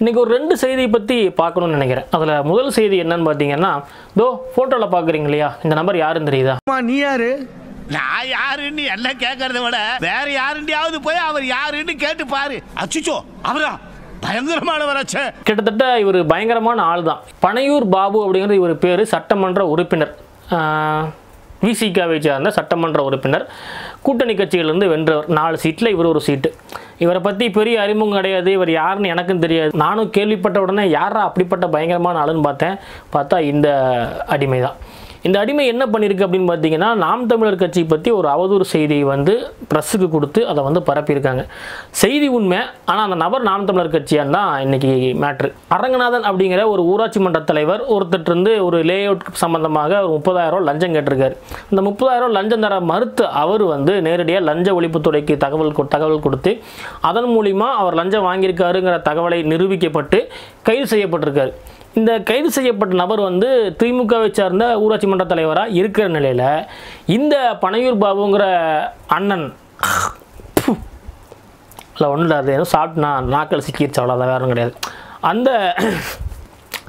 இன்றைக்கி ஒரு ரெண்டு செய்தியை பற்றி பார்க்கணும்னு நினைக்கிறேன். அதில் முதல் செய்தி என்னன்னு பார்த்தீங்கன்னா, தோ ஃபோட்டோவில் பார்க்குறீங்க இல்லையா, இந்த நம்பர் யாருன்னு தெரியுதா? நீ யாரு? நான் யாருன்னு என்ன கேட்கறத விட வேற யாருண்டியாவது போய் அவர் யாருன்னு கேட்டு பாரு. அச்சுச்சோ, அவரா? பயங்கரமானவராச்சே. கிட்டத்தட்ட இவர் பயங்கரமான ஆள் தான். பனையூர் பாபு அப்படிங்கிறது இவர் பேர். சட்டமன்ற உறுப்பினர், விசிகாவை சார்ந்த சட்டமன்ற உறுப்பினர், கூட்டணி கட்சியிலிருந்து வென்றவர். 4 சீட்டில் இவர் ஒரு சீட்டு. இவரை பற்றி பெரிய அறிமுகம் கிடையாது, இவர் யாருன்னு எனக்கும் தெரியாது. நானும் கேள்விப்பட்ட உடனே யாரா அப்படிப்பட்ட பயங்கரமான ஆளுன்னு பார்த்தேன். பார்த்தா இந்த அடிமை தான். இந்த அடிமை என்ன பண்ணியிருக்கு அப்படின்னு பார்த்தீங்கன்னா, நாம் தமிழர் கட்சி பற்றி ஒரு அவதூறு செய்தியை வந்து ப்ரெஸ்ஸுக்கு கொடுத்து அதை வந்து பரப்பியிருக்காங்க. செய்தி உண்மை, ஆனால் அந்த நபர் நாம் தமிழர் கட்சியான் தான் இன்றைக்கி மேட்ரு. அரங்கநாதன் அப்படிங்கிற ஒரு ஊராட்சி மன்ற தலைவர் ஒருத்தர் வந்து ஒரு லே அவுட் சம்மந்தமாக 30,000 லஞ்சம் கேட்டிருக்காரு. இந்த 30,000 லஞ்சம் தர மறுத்து அவர் வந்து நேரடியாக லஞ்ச ஒழிப்புத்துறைக்கு தகவல் கொடுத்து அதன் மூலிமா அவர் லஞ்சம் வாங்கியிருக்காருங்கிற தகவலை நிரூபிக்கப்பட்டு கைது செய்யப்பட்டிருக்காரு. இந்த கைது செய்யப்பட்ட நபர் வந்து திமுகவை சார்ந்த ஊராட்சி மன்ற தலைவராக இருக்கிற நிலையில் இந்த பனையூர் பாபுங்கிற அண்ணன் இல்லை ஒன்றும் இல்லை, அது எதுவும் சாப்பிட்டுனா நாக்கள் சிக்கிடுச்சு, அவ்வளோதான், வேறும் கிடையாது.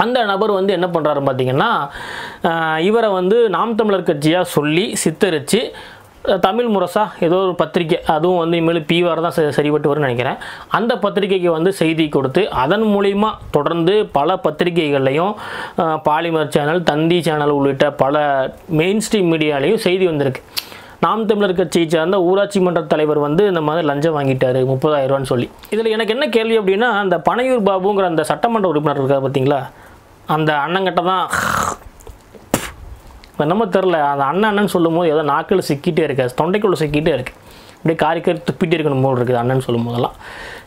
அந்த நபர் வந்து என்ன பண்ணுறாரு பார்த்தீங்கன்னா, இவரை வந்து நாம் தமிழர் கட்சியாக சொல்லி சித்தரித்து தமிழ் முரசா ஏதோ ஒரு பத்திரிக்கை, அதுவும் வந்து இனிமேல் பீவார் தான் சரிபட்டு வரும்னு நினைக்கிறேன், அந்த பத்திரிகைக்கு வந்து செய்தி கொடுத்து அதன் மூலிமா தொடர்ந்து பல பத்திரிகைகள்லையும் பாலிமர் சேனல், தந்தி சேனல் உள்ளிட்ட பல மெயின் ஸ்ட்ரீம் மீடியாலையும் செய்தி வந்திருக்கு. நாம் தமிழர் கட்சியை சார்ந்த ஊராட்சி மன்ற தலைவர் வந்து இந்த மாதிரி லஞ்சம் வாங்கிட்டார் 30,000 ரூபான்னு சொல்லி. இதில் எனக்கு என்ன கேள்வி அப்படின்னா, அந்த பனையூர் பாபுங்கிற அந்த சட்டமன்ற உறுப்பினர் இருக்கார் பார்த்தீங்களா, அந்த அண்ணங்கிட்ட தான் நம்ம தெரில, அந்த அண்ணன்னு சொல்லும் போது ஏதோ நாக்கில் சிக்கிட்டே இருக்காது, தொண்டைக்குள்ளே சிக்கிட்டே இருக்குது, அப்படியே காரி காரி துப்பிட்டே இருக்கணும் போல் இருக்குது அண்ணன்னு சொல்லும் போதெல்லாம்.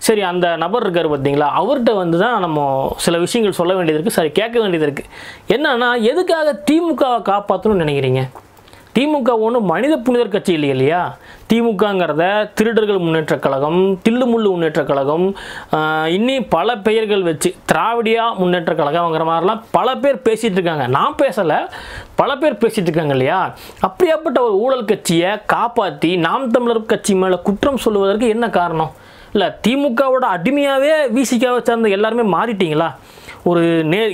சரி, அந்த நபர் இருக்கார் பார்த்தீங்களா, அவர்கிட்ட வந்து தான் நம்ம சில விஷயங்கள் சொல்ல வேண்டியது இருக்குது, சரி கேட்க வேண்டியது இருக்குது. என்னன்னா, எதுக்காக திமுகவை காப்பாற்றணும்னு நினைக்கிறீங்க? திமுக ஒன்றும் மனித புனிதர் கட்சி இல்லை இல்லையா. திமுகங்கிறத திருடர்கள் முன்னேற்ற கழகம், தில்லுமுள்ளு முன்னேற்ற கழகம், இன்னும் பல பெயர்கள் வச்சு திராவிடியா முன்னேற்ற கழகம்ங்கிற மாதிரிலாம் பல பேர் பேசிகிட்டு இருக்காங்க. நான் பேசலை, பல பேர் பேசிகிட்டு இருக்காங்க இல்லையா. அப்படியாப்பட்ட ஒரு ஊழல் கட்சியை காப்பாற்றி நாம் தமிழர் கட்சி மேலே குற்றம் சொல்லுவதற்கு என்ன காரணம்? இல்லை திமுகவோட அடிமையாகவே விசிகாவை சார்ந்த எல்லாருமே மாறிட்டீங்களா? ஒரு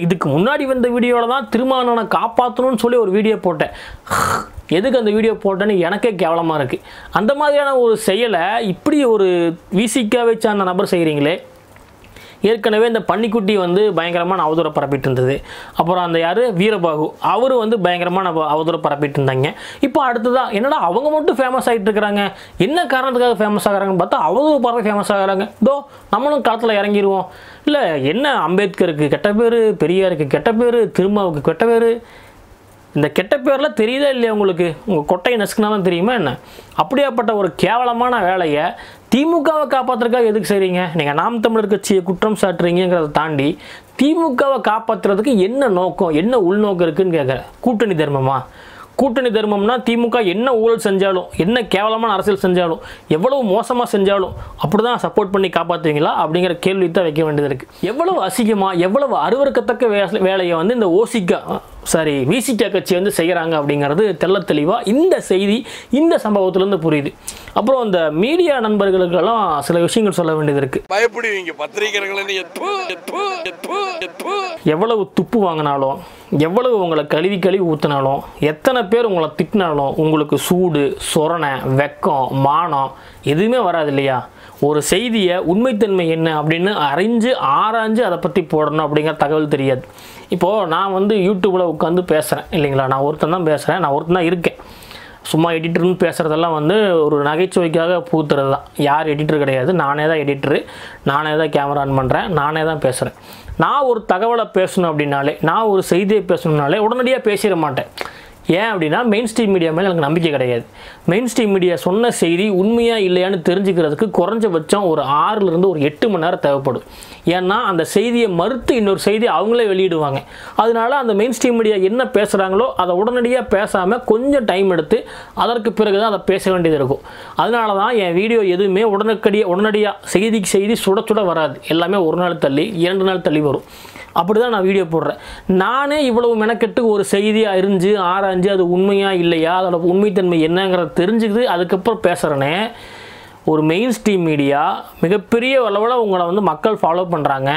இதுக்கு முன்னாடி வந்த வீடியோவில் தான் திருமாவளவனை காப்பாற்றணும்னு சொல்லி ஒரு வீடியோ போட்டேன். எதுக்கு அந்த வீடியோ போட்டேன்னு எனக்கே கேவலமாக இருக்குது. அந்த மாதிரியான ஒரு செயலை இப்படி ஒரு விசிகாவை சார்ந்த நபர் செய்கிறீங்களே. ஏற்கனவே இந்த பன்னிக்குட்டி வந்து பயங்கரமான அவதூறை பரப்பிட்டு இருந்தது. அப்புறம் அந்த யார் வீரபாகு, அவர் வந்து பயங்கரமான அவதூறை பரப்பிட்டு இருந்தாங்க. இப்போ அடுத்ததான் என்னடா அவங்க மட்டும் ஃபேமஸ் ஆகிட்டு இருக்கிறாங்க, என்ன காரணத்துக்காக ஃபேமஸ் ஆகிறாங்கன்னு பார்த்தா அவதூறு பரப்ப ஃபேமஸ் ஆகிறாங்க. தோ நம்மளும் களத்தில் இறங்கிடுவோம். இல்லை என்ன, அம்பேத்கருக்கு கெட்ட பேர், பெரியாருக்கு கெட்ட பேர், திருமாவுக்கு கெட்ட பேர். இந்த கெட்ட பேரெலாம் தெரியுதா இல்லையா உங்களுக்கு? உங்கள் கொட்டையை நசுக்குனாலும் தெரியுமா என்ன? அப்படியாப்பட்ட ஒரு கேவலமான வேலையை திமுகவை காப்பாற்றுறதுக்காக எதுக்கு செய்கிறீங்க? நீங்கள் நாம் தமிழர் கட்சியை குற்றம் சாட்டுறீங்கிறத தாண்டி திமுகவை காப்பாற்றுறதுக்கு என்ன நோக்கம், என்ன உள்நோக்கம் இருக்குதுன்னு கேட்குறேன். கூட்டணி தர்மமா? கூட்டணி தர்மம்னா திமுக என்ன ஊழல் செஞ்சாலும், என்ன கேவலமான அரசியல் செஞ்சாலும், எவ்வளவு மோசமாக செஞ்சாலும் அப்படி தான் சப்போர்ட் பண்ணி காப்பாற்றுவீங்களா அப்படிங்கிற கேள்வி தான் வைக்க வேண்டியது இருக்குது. எவ்வளவு அசிங்கமாக, எவ்வளவு அருவருக்கத்தக்க வேலையை வந்து இந்த விசிகா கட்சி வந்து செய்கிறாங்க அப்படிங்கிறது தெள்ள தெளிவாக இந்த செய்தி, இந்த சம்பவத்திலேருந்து புரியுது. அப்புறம் இந்த மீடியா நண்பர்களுக்கெல்லாம் சில விஷயங்கள் சொல்ல வேண்டியது இருக்குது. பயப்படுவீங்க பத்திரிகைகள். எவ்வளவு துப்பு வாங்கினாலும், எவ்வளவு உங்களை கழுவி கழுவி ஊற்றினாலும், எத்தனை பேர் உங்களை திட்டினாலும் உங்களுக்கு சூடு, சொரணை, வெக்கம், மானம் எதுவுமே வராது இல்லையா. ஒரு செய்தியை உண்மைத்தன்மை என்ன அப்படின்னு அறிஞ்சு ஆராய்ஞ்சு அதை பற்றி போடணும் அப்படிங்கிற தகவல் தெரியாது. இப்போது நான் வந்து யூடியூப்பில் உட்காந்து பேசுகிறேன் இல்லைங்களா, நான் ஒருத்தன் தான் பேசுகிறேன், நான் ஒருத்தன் தான் இருக்கேன். சும்மா எடிட்டர்னு பேசுகிறதெல்லாம் வந்து ஒரு நகைச்சுவைக்காக பூத்துறது தான். யார் எடிட்டர் கிடையாது, நானே தான் எடிட்டரு, நானே தான் கேமரா ஆன் பண்ணுறேன், நானே தான் பேசுகிறேன். நான் ஒரு தகவலை பேசணும் அப்படின்னாலே, நான் ஒரு செய்தியை பேசணுன்னாலே உடனடியாக பேசிட மாட்டேன். ஏன் அப்படின்னா, மெயின் ஸ்ட்ரீம் மீடியா மேலே எனக்கு நம்பிக்கை கிடையாது. மெயின் ஸ்ட்ரீம் மீடியா சொன்ன செய்தி உண்மையாக இல்லையான்னு தெரிஞ்சுக்கிறதுக்கு குறைஞ்சபட்சம் ஒரு 6லேருந்து ஒரு 8 மணி நேரம் தேவைப்படும். ஏன்னா அந்த செய்தியை மறுத்து இன்னொரு செய்தியை அவங்களே வெளியிடுவாங்க. அதனால அந்த மெயின் ஸ்ட்ரீம் மீடியா என்ன பேசுகிறாங்களோ அதை உடனடியாக பேசாமல் கொஞ்சம் டைம் எடுத்து அதற்கு பிறகு தான் அதை பேச வேண்டியது இருக்கும். அதனால தான் என் வீடியோ எதுவுமே உடனடியாக செய்திக்கு செய்தி சுட சுட வராது. எல்லாமே ஒரு நாள் தள்ளி, 2 நாள் தள்ளி வரும். அப்படி தான் நான் வீடியோ போடுறேன். நானே இவ்வளவு மெனக்கெட்டு ஒரு செய்தியை அறிஞ்சு ஆராய்ஞ்சு அது உண்மையாக இல்லையா, அதோட உண்மைத்தன்மை என்னங்கிறத தெரிஞ்சுக்கிது அதுக்கப்புறம் பேசுகிறேனே. ஒரு மெயின் ஸ்ட்ரீம் மீடியா மிகப்பெரிய அளவில் உங்களை வந்து மக்கள் ஃபாலோ பண்ணுறாங்க,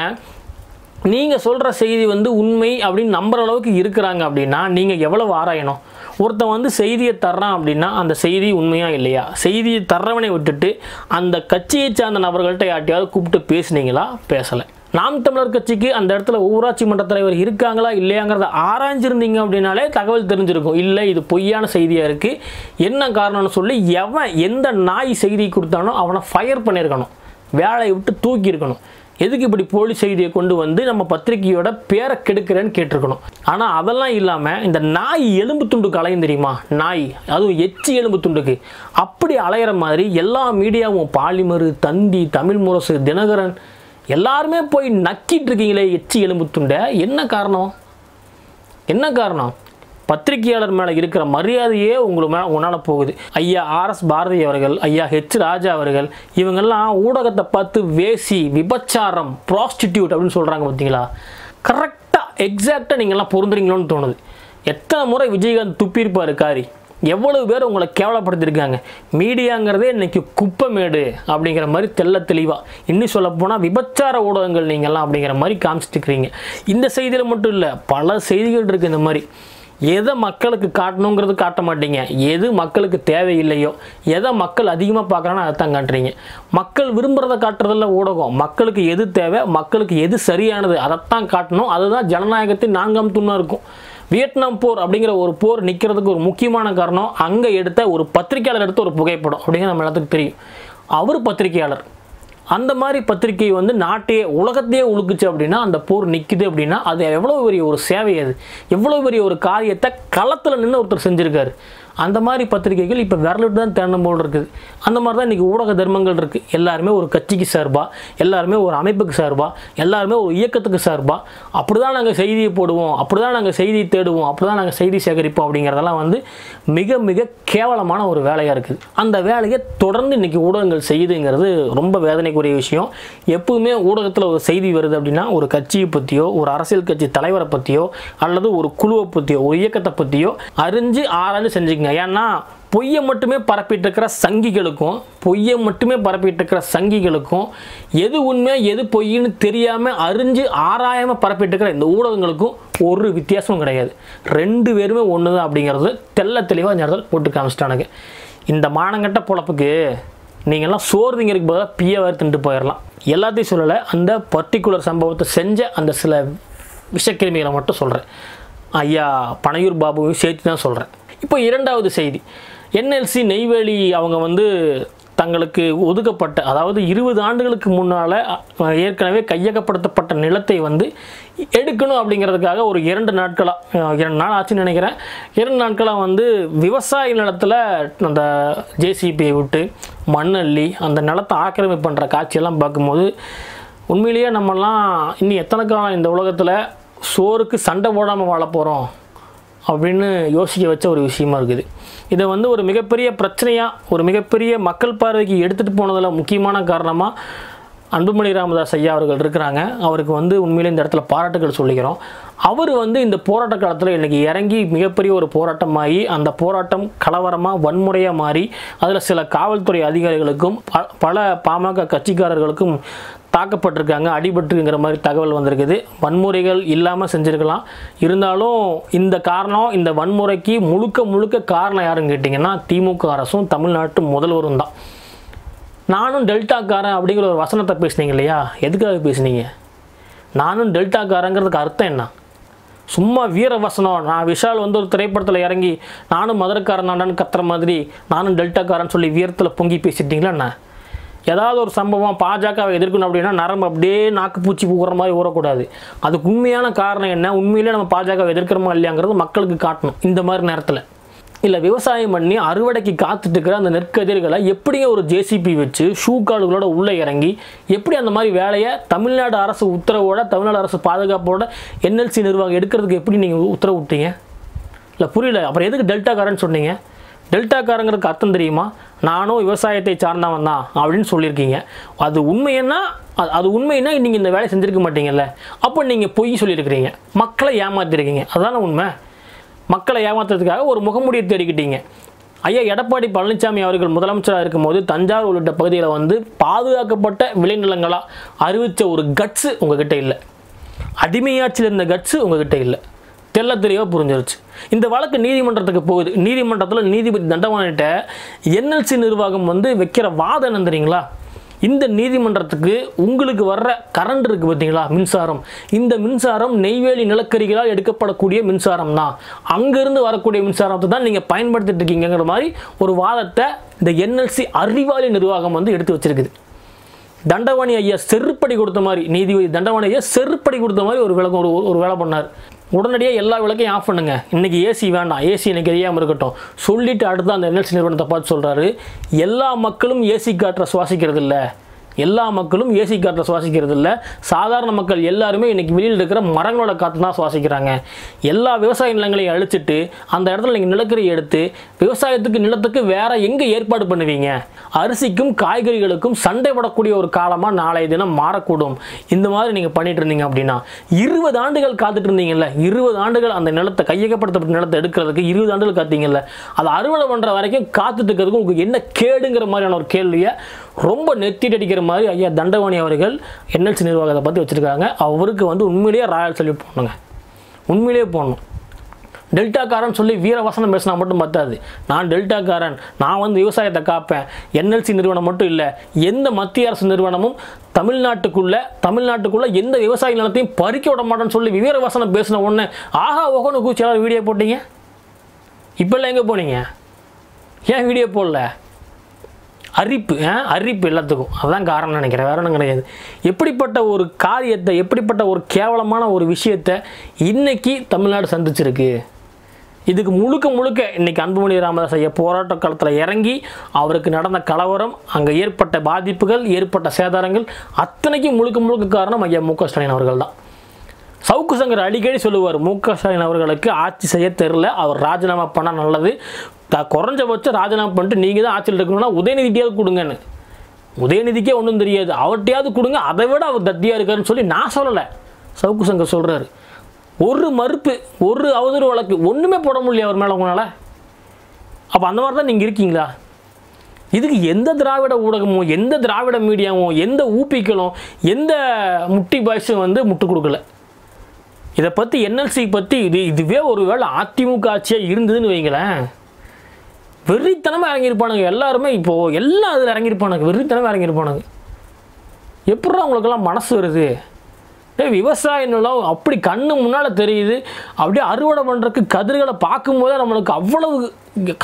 நீங்கள் சொல்கிற செய்தி வந்து உண்மை அப்படின்னு நம்புற அளவுக்கு இருக்கிறாங்க அப்படின்னா நீங்கள் எவ்வளோ ஆராயணும். ஒருத்தன் வந்து செய்தியை தர்றான் அப்படின்னா அந்த செய்தி உண்மையாக இல்லையா, செய்தியை தர்றவனை விட்டுட்டு அந்த கட்சியை சார்ந்த நபர்கள்ட்ட யார்ட்டையாவது கூப்பிட்டு பேசுனீங்களா, பேசலை. நாம் தமிழர் கட்சிக்கு அந்த இடத்துல ஊராட்சி மன்ற தலைவர் இருக்காங்களா இல்லையாங்கிறத ஆராய்ஞ்சிருந்தீங்க அப்படின்னாலே தகவல் தெரிஞ்சிருக்கும். இல்லை இது பொய்யான செய்தியாக இருக்குது, என்ன காரணம்னு சொல்லி எவன் எந்த நாய் செய்தி கொடுத்தானோ அவனை ஃபயர் பண்ணியிருக்கணும், வேலையை விட்டு தூக்கியிருக்கணும். எதுக்கு இப்படி போலி செய்தியை கொண்டு வந்து நம்ம பத்திரிகையோட பேரை கெடுக்கிறேன்னு கேட்டிருக்கணும். ஆனால் அதெல்லாம் இல்லாமல் இந்த நாய் எலும்பு துண்டுக்கு அலையும் தெரியுமா, நாய் அதுவும் எச்சி எலும்பு துண்டுக்கு அப்படி அலையிற மாதிரி எல்லா மீடியாவும் பாலிமரு, தந்தி, தமிழ் முரசு, தினகரன் எல்லாருமே போய் நக்கிட்டு இருக்கீங்களே எச்சி எலும்பு துண்டை. என்ன காரணம், என்ன காரணம்? பத்திரிகையாளர் மேலே இருக்கிற மரியாதையே உங்களுக்கு மேலே உன்னால் போகுது. ஐயா ஆர்எஸ் பாரதி அவர்கள், ஐயா ஹெச் ராஜா அவர்கள், இவங்கெல்லாம் ஊடகத்தை பார்த்து வேசி, விபச்சாரம், ப்ராஸ்டிடியூட் அப்படின்னு சொல்கிறாங்க. பார்த்தீங்களா கரெக்டாக எக்ஸாக்டாக நீங்கள்லாம் பொருந்துறீங்களோன்னு தோணுது. எத்தனை முறை விஜயகாந்த் துப்பியிருப்பார் காரி, எவ்வளவு பேர் உங்களை கேவலப்படுத்தியிருக்காங்க. மீடியாங்கிறதே இன்றைக்கி குப்பைமேடு அப்படிங்கிற மாதிரி தெல்ல தெளிவாக, இன்னும் சொல்லப்போனால் விபச்சார ஊடகங்கள் நீங்கள்லாம் அப்படிங்கிற மாதிரி காமிச்சிட்டுருக்கிறீங்க. இந்த செய்தியில் மட்டும் இல்லை, பல செய்திகள் இருக்குது இந்த மாதிரி. எதை மக்களுக்கு காட்டணுங்கிறது காட்ட மாட்டீங்க, எது மக்களுக்கு தேவையில்லையோ, எதை மக்கள் அதிகமாக பார்க்குறான்னு அதை தான் காட்டுறீங்க. மக்கள் விரும்புகிறத காட்டுறதில்ல ஊடகம், மக்களுக்கு எது தேவை, மக்களுக்கு எது சரியானது அதைத்தான் காட்டணும். அதுதான் ஜனநாயகத்தின் நான்காம் தூணாக இருக்கும். வியட்நாம் போர் அப்படிங்கிற ஒரு போர் நிற்கிறதுக்கு ஒரு முக்கியமான காரணம் அங்கே எடுத்த ஒரு பத்திரிகையாளர் எடுத்த ஒரு புகைப்படம் அப்படிங்கிற நம்ம எல்லாத்துக்கு தெரியும். அவர் பத்திரிகையாளர், அந்த மாதிரி பத்திரிகை வந்து நாட்டையே உலகத்தையே உழுக்குச்சு அப்படின்னா, அந்த போர் நிற்குது அப்படின்னா அது எவ்வளோ பெரிய ஒரு சேவை, அது எவ்வளோ பெரிய ஒரு காரியத்தை களத்தில் நின்று ஒருத்தர் செஞ்சுருக்காரு. அந்த மாதிரி பத்திரிகைகள் இப்போ விரலிட்டு தான் தேடணும் போல் இருக்குது. அந்த மாதிரி தான் இன்றைக்கி ஊடக தர்மங்கள் இருக்குது. எல்லாருமே ஒரு கட்சிக்கு சார்பாக, எல்லாருமே ஒரு அமைப்புக்கு சார்பாக, எல்லாருமே ஒரு இயக்கத்துக்கு சார்பாக அப்படி தான் நாங்கள் செய்தியை போடுவோம், அப்படி தான் நாங்கள் செய்தியை தேடுவோம், அப்படி தான் நாங்கள் செய்தி சேகரிப்போம் அப்படிங்கிறதெல்லாம் வந்து மிக மிக கேவலமான ஒரு வேலையாக இருக்குது. அந்த வேலையை தொடர்ந்து இன்றைக்கி ஊடகங்கள் செய்யுதுங்கிறது ரொம்ப வேதனைக்குரிய விஷயம். எப்பவுமே ஊடகத்தில் ஒரு செய்தி வருது அப்படின்னா ஒரு கட்சியை பற்றியோ, ஒரு அரசியல் கட்சி தலைவரை பற்றியோ, அல்லது ஒரு குழுவை பற்றியோ, ஒரு இயக்கத்தை பற்றியோ அறிஞ்சு ஆராய்ந்து செஞ்சு. ஏன்னா பொய்யை மட்டுமே பரப்பிட்டு இருக்கிற சங்கிகளுக்கும் எது உண்மை எது பொய்ன்னு தெரியாமல் அறிஞ்சு ஆராயாமல் பரப்பிட்டு இருக்கிற இந்த ஊடகங்களுக்கும் ஒரு வித்தியாசமும் கிடையாது. ரெண்டு பேருமே ஒன்று தான் அப்படிங்கிறது தெல்ல தெளிவாக நேரத்தில் போட்டு காமிச்சிட்டானுங்க. இந்த மானங்கட்ட பொழப்புக்கு நீங்கள்லாம் சோறு திங்கிறதுக்கு பதிலாக பிஏவாக தின்ட்டு போயிடலாம். எல்லாத்தையும் சொல்லலை, அந்த பர்டிகுலர் சம்பவத்தை செஞ்ச அந்த சில விஷக்கிருமிகளை மட்டும் சொல்கிறேன், ஐயா பனையூர் பாபுவையும் சேர்த்து தான் சொல்கிறேன். இப்போ இரண்டாவது செய்தி, NLC நெய்வேலி அவங்க வந்து தங்களுக்கு ஒதுக்கப்பட்ட, அதாவது 20 ஆண்டுகளுக்கு முன்னால் ஏற்கனவே கையகப்படுத்தப்பட்ட நிலத்தை வந்து எடுக்கணும் அப்படிங்கிறதுக்காக ஒரு 2 நாள் ஆச்சுன்னு நினைக்கிறேன். 2 நாட்களாக வந்து விவசாய நிலத்தில் அந்த ஜேசிபியை விட்டு மண்ணள்ளி அந்த நிலத்தை ஆக்கிரமிப்பு பண்ணுற காட்சியெல்லாம் பார்க்கும்போது உண்மையிலேயே நம்மலாம் இன்னும் எத்தனை காலம் இந்த உலகத்தில் சோறுக்கு சண்டை போடாமல் வாழ போகிறோம் அப்படின்னு யோசிக்க வச்ச ஒரு விஷயமா இருக்குது. இதை வந்து ஒரு மிகப்பெரிய பிரச்சனையாக, ஒரு மிகப்பெரிய மக்கள் பார்வைக்கு எடுத்துகிட்டு போனதில் முக்கியமான காரணமாக அன்புமணி ராமதாஸ் ஐயா அவர்கள் இருக்கிறாங்க. அவருக்கு வந்து உண்மையிலே இந்த இடத்துல பாராட்டுகள் சொல்லிக்கிறோம். அவர் வந்து இந்த போராட்ட காலத்தில் இன்றைக்கி இறங்கி மிகப்பெரிய ஒரு போராட்டமாகி அந்த போராட்டம் கலவரமாக, வன்முறையாக மாறி அதில் சில காவல்துறை அதிகாரிகளுக்கும் பல பாமக கட்சிக்காரர்களுக்கும் தாக்கப்பட்டிருக்காங்க, அடிபட்டுங்கிற மாதிரி தகவல் வந்திருக்குது. வன்முறைகள் இல்லாமல் செஞ்சுருக்கலாம், இருந்தாலும் இந்த காரணம், இந்த வன்முறைக்கு முழுக்க முழுக்க காரணம் யாருன்னு கேட்டிங்கன்னா திமுக அரசும் தமிழ்நாட்டு முதல்வரும் தான். நானும் டெல்டாக்காரன் அப்படிங்கிற ஒரு வசனத்தை பேசுனீங்க இல்லையா, எதுக்காக பேசுனீங்க? நானும் டெல்டாக்காரங்கிறதுக்கு அர்த்தம் என்ன? சும்மா வீர வசனம், நான் விஷால் வந்து ஒரு திரைப்படத்தில் இறங்கி நானும் மதுரைக்காரன் நாடான்னு கத்துற மாதிரி நானும் டெல்டாக்காரன்னு சொல்லி வீரத்தில் பொங்கி பேசிட்டிங்களா என்ன? ஏதாவது ஒரு சம்பவம் பாஜகவை எதிர்க்கணும் அப்படின்னா நரம்பு அப்படியே நாக்கு பூச்சி போகிற மாதிரி ஊறக்கூடாது. அதுக்கு உண்மையான காரணம் என்ன, உண்மையிலே நம்ம பாஜகவை எதிர்க்கிறோமா இல்லையாங்கிறது மக்களுக்கு காட்டணும். இந்த மாதிரி நேரத்தில் இல்லை விவசாயம் பண்ணி அறுவடைக்கு காத்துட்டு இருக்கிற அந்த நெற்கதிர்களை எப்படியே ஒரு ஜேசிபி வச்சு ஷூ கால்களோட உள்ளே இறங்கி எப்படி அந்த மாதிரி வேலையை தமிழ்நாடு அரசு உத்தரவோட, தமிழ்நாடு அரசு பாதுகாப்போட NLC நிர்வாகம் எடுக்கிறதுக்கு எப்படி நீங்கள் உத்தரவு விட்டீங்க? இல்லை புரியல. அப்புறம் எதுக்கு டெல்டாக்காரன்னு சொன்னீங்க? டெல்டாக்காரங்கிறதுக்கு அர்த்தம் தெரியுமா? நானும் விவசாயத்தை சார்ந்தவன் தான் அப்படின்னு சொல்லியிருக்கீங்க. அது உண்மைன்னா, அது உண்மைன்னா நீங்கள் இந்த வேலையை செஞ்சுருக்க மாட்டீங்கல்ல. அப்போ நீங்கள் பொய் சொல்லியிருக்கிறீங்க, மக்களை ஏமாற்றிருக்கீங்க. அதுதானே உண்மை. மக்களை ஏமாத்துறதுக்காக ஒரு முகமூடியை தேடிக்கிட்டீங்க. ஐயா எடப்பாடி பழனிசாமி அவர்கள் முதலமைச்சராக இருக்கும்போது தஞ்சாவூர் உள்ளிட்ட பகுதியில் வந்து பாதுகாக்கப்பட்ட விளைநிலங்களாக அறிவித்த ஒரு கட்ஸு உங்ககிட்ட இல்லை. அடிமையாட்சியிலிருந்த கட்சி உங்ககிட்ட இல்லை. தெல்ல தெளிவாக புரிஞ்சிருச்சு. இந்த வழக்கு நீதிமன்றத்துக்கு போகுது. நீதிமன்றத்தில் நீதிபதி தண்டவாணிட்ட என்எல்சி நிர்வாகம் வந்து வைக்கிற வாதம் என்னன்னு தெரியுங்களா? இந்த நீதிமன்றத்துக்கு உங்களுக்கு வர்ற கரண்ட் இருக்குது பார்த்தீங்களா, மின்சாரம், இந்த மின்சாரம் நெய்வேலி நிலக்கரிகளால் எடுக்கப்படக்கூடிய மின்சாரம் தான், அங்கேருந்து வரக்கூடிய மின்சாரத்தை தான் நீங்கள் பயன்படுத்திட்டு இருக்கீங்கிற மாதிரி ஒரு வாதத்தை இந்த என்எல்சி அறிவாளி நிர்வாகம் வந்து எடுத்து வச்சிருக்குது. தண்டவாணி ஐயா செருப்படி கொடுத்த மாதிரி, நீதிபதி தண்டவாணி ஐயா செருப்படி கொடுத்த மாதிரி ஒரு விளக்கம் ஒரு வேலை பண்ணார். உடனடியாக எல்லா விளக்கையும் ஆஃப் பண்ணுங்கள், இன்றைக்கி ஏசி வேண்டாம், ஏசி இன்றைக்கி எரியாமல் இருக்கட்டும் சொல்லிவிட்டு அடுத்து அந்த என்எல்சி நிறுவனத்தை பார்த்து சொல்கிறாரு, எல்லா மக்களும் ஏசி காற்றை சுவாசிக்கிறது இல்லை, எல்லா மக்களும் ஏசி காற்றை சுவாசிக்கிறது இல்லை, சாதாரண மக்கள் எல்லாருமே இன்றைக்கி வெளியில் இருக்கிற மரங்களோட காற்று தான் சுவாசிக்கிறாங்க. எல்லா விவசாய நிலங்களையும் அழிச்சிட்டு அந்த இடத்துல நீங்கள் நிலக்கரி எடுத்து விவசாயத்துக்கு நிலத்துக்கு வேறு எங்கே ஏற்பாடு பண்ணுவீங்க? அரிசிக்கும் காய்கறிகளுக்கும் சண்டை படக்கூடிய ஒரு காலமாக நாளைய தினம் மாறக்கூடும். இந்த மாதிரி நீங்கள் பண்ணிகிட்டு இருந்தீங்க அப்படின்னா 20 ஆண்டுகள் காத்துட்டு இருந்தீங்கல்ல, 20 ஆண்டுகள் அந்த நிலத்தை கையகப்படுத்தப்பட்ட நிலத்தை எடுக்கிறதுக்கு 20 ஆண்டுகள் காத்தீங்கல்ல, அதை அறுவடை பண்ணுற வரைக்கும் காத்துட்டு இருக்கிறதுக்கு உங்களுக்கு என்ன கேடுங்கிற மாதிரியான ஒரு கேள்வியை ரொம்ப நெத்திட்டு அடிக்கிற மாதிரி ஐயா தண்டவாணி அவர்கள் என்எல்சி நிர்வாகத்தை பற்றி வச்சுருக்காங்க. அவருக்கு வந்து உண்மையிலேயே ராயல் சொல்லி போடணுங்க, உண்மையிலேயே போடணும். டெல்டாக்காரன் சொல்லி வீரவசனம் பேசினா மட்டும் பத்தாது, நான் டெல்டாக்காரன், நான் வந்து விவசாயத்தை காப்பேன், என்எல்சி நிறுவனம் மட்டும் இல்லை, எந்த மத்திய அரசு நிறுவனமும் தமிழ்நாட்டுக்குள்ளே எந்த விவசாய நிலத்தையும் பறிக்க விட மாட்டேன்னு சொல்லி வீரவசனம் பேசின ஒன்று ஆகா ஓகோன்னு கூச்சலாக வீடியோ போட்டீங்க. இப்போல்லாம் எங்கே போனீங்க? ஏன் வீடியோ போடல? அரிப்பு எல்லாத்துக்கும் அதுதான் காரணம் நினைக்கிறேன், வேற ஒன்றும் கிடையாது. எப்படிப்பட்ட ஒரு காரியத்தை, எப்படிப்பட்ட ஒரு கேவலமான ஒரு விஷயத்தை இன்றைக்கி தமிழ்நாடு சந்திச்சிருக்கு. இதுக்கு முழுக்க இன்றைக்கி அன்புமணி ராமதாஸ் ஐயா போராட்ட காலத்தில் இறங்கி அவருக்கு நடந்த கலவரம், அங்கே ஏற்பட்ட பாதிப்புகள், ஏற்பட்ட சேதாரங்கள் அத்தனைக்கும் முழுக்க காரணம் ஐயா மு க ஸ்டாலின் அவர்கள் தான். சவுக்கு சங்கர் அடிக்கடி சொல்லுவார், மு க ஸ்டாலின் அவர்களுக்கு ஆட்சி செய்ய தெரில, அவர் ராஜினாமா பண்ணால் நல்லது, குறைஞ்சபட்சம் ராஜினாமா பண்ணிட்டு நீங்கள் தான் ஆட்சியில் இருக்கணும்னா உதயநிதிக்கையாவது கொடுங்கன்னு. உதயநிதிக்கே ஒன்றும் தெரியாது, அவர்கிட்டையாவது கொடுங்க, அதை விட அவர் தத்தியாக இருக்காருன்னு சொல்லி நான் சொல்லலை, சவுக்கு சங்கர் சொல்கிறாரு. ஒரு மறுப்பு, ஒரு அவதூறு வழக்கு, ஒன்றுமே போட முடியல அவர் மேலே உங்களால். அப்போ அந்த மாதிரி தான் நீங்கள் இருக்கீங்களா? இதுக்கு எந்த திராவிட ஊடகமோ, எந்த திராவிட மீடியாவோ, எந்த ஊப்பிக்களும், எந்த முட்டி பாய்ஸும் வந்து முட்டு கொடுக்கல. இதை பற்றி என்எல்சி பற்றி இதுவே ஒரு வேளை அதிமுக ஆட்சியாக இருந்ததுன்னு வைங்களேன், வெறித்தனமாக இறங்கியிருப்பானுங்க எல்லாருமே. இப்போது எல்லாம் அதில் இறங்கியிருப்பானுங்க, வெறித்தனமாக இறங்கியிருப்பானுங்க. எப்படி அவங்களுக்கெல்லாம் மனசு வருது? விவசாய நிலம் அப்படி கண்ணு முன்னால் தெரியுது, அப்படியே அறுவடை பண்ணுறதுக்கு கதிர்களை பார்க்கும்போதே நம்மளுக்கு அவ்வளவு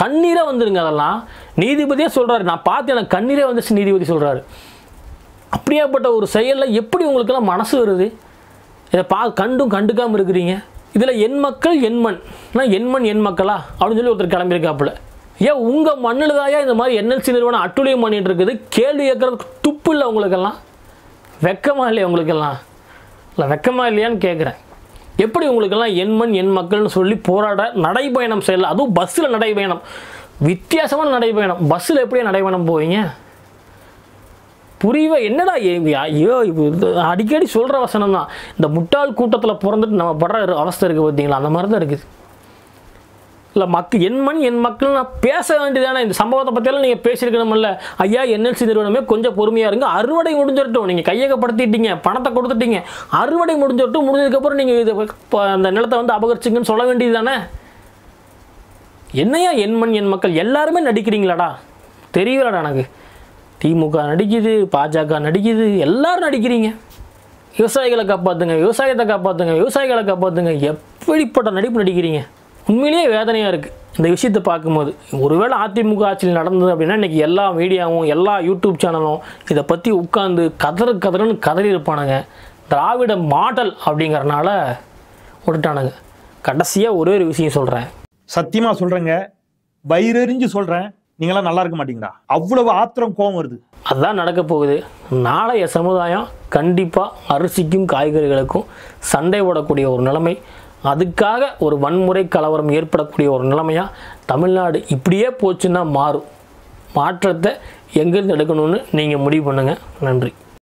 கண்ணீரே வந்துடுங்க. அதெல்லாம் நீதிபதியே சொல்கிறாரு, நான் பார்த்து எனக்கு கண்ணீரே வந்துச்சு நீதிபதி சொல்கிறாரு. அப்படியாப்பட்ட ஒரு செயலில் எப்படி உங்களுக்கெல்லாம் மனசு வருது? இதை கண்டும் கண்டுக்காமல் இருக்கிறீங்க. இதில் என் மக்கள் என் மண்ணா, என் மண் என் மக்களா அப்படின்னு சொல்லி ஒருத்தர் கிளம்பியிருக்காப்புல. ஏன் உங்கள் மண்ணில் தாயா இந்த மாதிரி என்எல்சி நிறுவனம் அட்டுழியம் பண்ணிகிட்டு இருக்குது? கேள்வி கேட்குறதுக்கு துப்பு இல்லை உங்களுக்கெல்லாம்? வெக்கமாக இல்லையா உங்களுக்கெல்லாம்? இல்லை வெக்கமாக இல்லையான்னு கேட்குறேன். எப்படி உங்களுக்கெல்லாம் என் மண் என் மக்கள்னு சொல்லி போராட நடைபயணம் செய்யலை? அதுவும் பஸ்ஸில் நடைபயணம், வித்தியாசமான நடைபயணம். பஸ்ஸில் எப்படியே நடைபயணம் போவீங்க? புரியவே என்னடா ஐயோ அடிக்கடி சொல்கிற வசனம் தான், இந்த முட்டாள் கூட்டத்தில் பிறந்துட்டு நம்ம படுற அவஸ்தை இருக்குது பார்த்தீங்களா, அந்த மாதிரி தான் இருக்குது. இல்லை மக்கள் என் மண் என் மக்கள் நான் பேச வேண்டியதானே? இந்த சம்பவத்தை பற்றியெல்லாம் நீங்கள் பேசியிருக்கணும்ல ஐயா, என்எல்சி நிறுவனமே கொஞ்சம் பொறுமையாக இருங்க, அறுவடை முடிஞ்சிடட்டும், நீங்கள் கையகப்படுத்திட்டீங்க, பணத்தை கொடுத்துட்டீங்க, அறுவடை முடிஞ்சிடட்டும், முடிஞ்சதுக்கப்புறம் நீங்கள் இது அந்த நிலத்தை வந்து அபகரிச்சிங்கன்னு சொல்ல வேண்டியது தானே? என்னையா என் மண் என் மக்கள் எல்லாருமே நடிக்கிறீங்களாடா? தெரியலடா எனக்கு. திமுக நடிக்குது, பாஜக நடிக்குது, எல்லோரும் நடிக்கிறீங்க. விவசாயிகளை காப்பாற்றுங்க, விவசாயத்தை காப்பாற்றுங்க, விவசாயிகளை காப்பாற்றுங்க, எப்படிப்பட்ட நடிப்பு நடிக்கிறீங்க? உண்மையிலேயே வேதனையாக இருக்குது இந்த விஷயத்தை பார்க்கும்போது. ஒருவேளை அதிமுக ஆட்சியில் நடந்தது அப்படின்னா இன்றைக்கி எல்லா மீடியாவும், எல்லா யூடியூப் சேனலும் இதை பற்றி உட்காந்து கதறுன்னு கதறி இருப்பானுங்க. திராவிட மாடல் அப்படிங்கிறனால விட்டுட்டானுங்க. கடைசியாக ஒரே ஒரு விஷயம் சொல்கிறேன், சத்தியமாக சொல்கிறேங்க, வயிறறிஞ்சு சொல்கிறேன், நீங்களாம் நல்லா இருக்க மாட்டீங்களா? அவ்வளவு ஆத்திரம் கோபம் வருது. அதுதான் நடக்க போகுது. நாளைய சமுதாயம் கண்டிப்பாக அரிசிக்கும் காய்கறிகளுக்கும் சண்டை போடக்கூடிய ஒரு நிலைமை, அதுக்காக ஒரு வன்முறை கலவரம் ஏற்படக்கூடிய ஒரு நிலைமையாக தமிழ்நாடு இப்படியே போச்சுன்னா மாறும். மாற்றத்தை எங்கேருந்து எடுக்கணும்னு நீங்கள் முடிவு பண்ணுங்கள். நன்றி.